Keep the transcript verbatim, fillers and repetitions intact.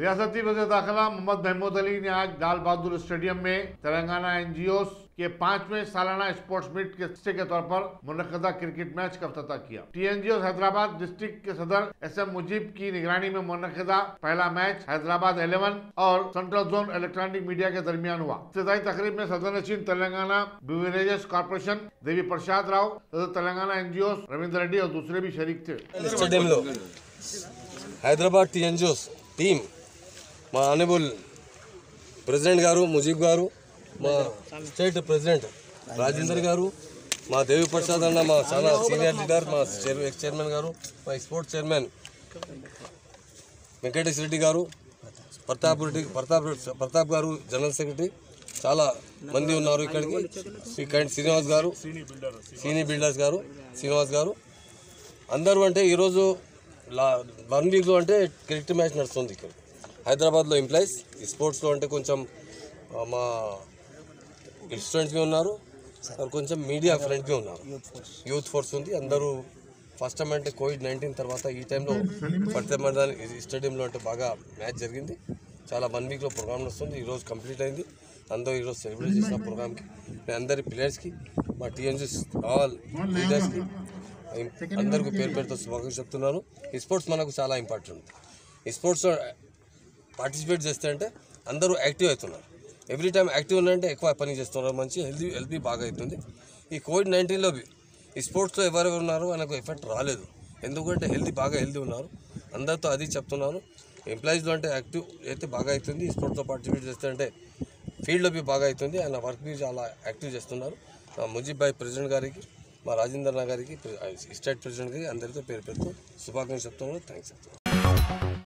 रियासती वज़ीर दाखिला मोहम्मद महमूद अली ने आज लाल बहादुर स्टेडियम में तेलंगाना एनजीओस के पांचवें सालाना स्पोर्ट्स मीट के हिस्से के तौर पर मुनक़दा क्रिकेट मैच का अफ्ताह किया। टीएनजीओस हैदराबाद डिस्ट्रिक्ट के सदर एसएम मुजीब की निगरानी में मुनक़दा पहला मैच हैदराबाद एलेवन और सेंट्रल जोन इलेक्ट्रॉनिक मीडिया के दरमियान हुआ। इब्तिदाई तकरीब में सदरनशीन तेलंगाना बिजनेस कॉर्पोरेशन देवी प्रसाद राव तथा तेलंगाना एनजीओस रविंद्र रेड्डी और दूसरे भी शरीक थे। हैदराबाद टीएनजीओस टीम మా ఆనబుల్ ప్రెసిడెంట్ గారు ముజీబ్ గారు మా స్టేట్ ప్రెసిడెంట్ రాజేందర్ గారు మా దేవి ప్రసాద్ అన్న మా చాలా సీనియర్ లీడర్ మా ఎక్స్ చైర్మన్ గారు మా స్పోర్ట్స్ చైర్మన్ వెంకటేశ్వర రెడ్డి గారు ప్రతాప్ రెడ్డి ప్రతాప్ ప్రతాప్ గారు జనరల్ సెక్రటరీ చాలా మంది ఉన్నారు ఇక్కడికి శ్రీ శ్రీనివాస్ గారు సీని బిల్డర్స్ గారు శ్రీనివాస్ గారు అందరూ అంటే ఈ రోజు వన్ వీక్ లో అంటే క్రికెట్ మ్యాచ్ నడుస్తుంది ఇక్కడ హైదరాబాద్లో ఎంప్లాయీస్ స్పోర్ట్స్లో అంటే కొంచెం మా స్టూడెంట్స్గా ఉన్నారు కొంచెం మీడియా ఫ్రెండ్గా ఉన్నారు యూత్ ఫోర్స్ ఉంది అందరూ ఫస్ట్ టైం అంటే కోవిడ్ నైన్టీన్ తర్వాత ఈ టైంలో పర్తమర్దాన్ స్టేడియంలో అంటే బాగా మ్యాచ్ జరిగింది చాలా వన్ వీక్లో ప్రోగ్రామ్ వస్తుంది ఈరోజు కంప్లీట్ అయింది అందరూ ఈరోజు సెలబ్రేట్ చేసిన ప్రోగ్రామ్కి నేను అందరి ప్లేయర్స్కి మా టీఎన్జీస్ ఆల్ లీడర్స్కి అందరికీ పేరు పేరుతో శుభాకాంక్షలు చెప్తున్నాను ఈ స్పోర్ట్స్ మనకు చాలా ఇంపార్టెంట్ ఈ స్పోర్ట్స్లో పార్టిసిపేట్ చేస్తే అంటే అందరూ యాక్టివ్ అవుతున్నారు ఎవ్రీ టైం యాక్టివ్ ఉన్నారంటే ఎక్కువ పని చేస్తున్నారు మంచి హెల్దీ హెల్దీ బాగా అవుతుంది ఈ కోవిడ్ నైన్టీన్లో ఈ స్పోర్ట్స్లో ఎవరెవరు ఉన్నారో మనకు ఎఫెక్ట్ రాలేదు ఎందుకంటే హెల్దీ బాగా హెల్దీ ఉన్నారు అందరితో అది చెప్తున్నాను ఎంప్లాయీస్లో అంటే యాక్టివ్ అయితే బాగా అవుతుంది ఈ స్పోర్ట్స్లో పార్టిసిపేట్ చేస్తే అంటే ఫీల్డ్లో బి బాగా అవుతుంది ఆయన వర్క్ బి చాలా యాక్టివ్ చేస్తున్నారు మా ముజీబ్ భాయ్ ప్రెసిడెంట్ గారికి మా రాజేంద్ర గారికి స్టేట్ ప్రెసిడెంట్ గారికి అందరితో పేరు పెడుతూ శుభాకాంక్షలు చెప్తున్నాను థ్యాంక్స్ చెప్తున్నాను।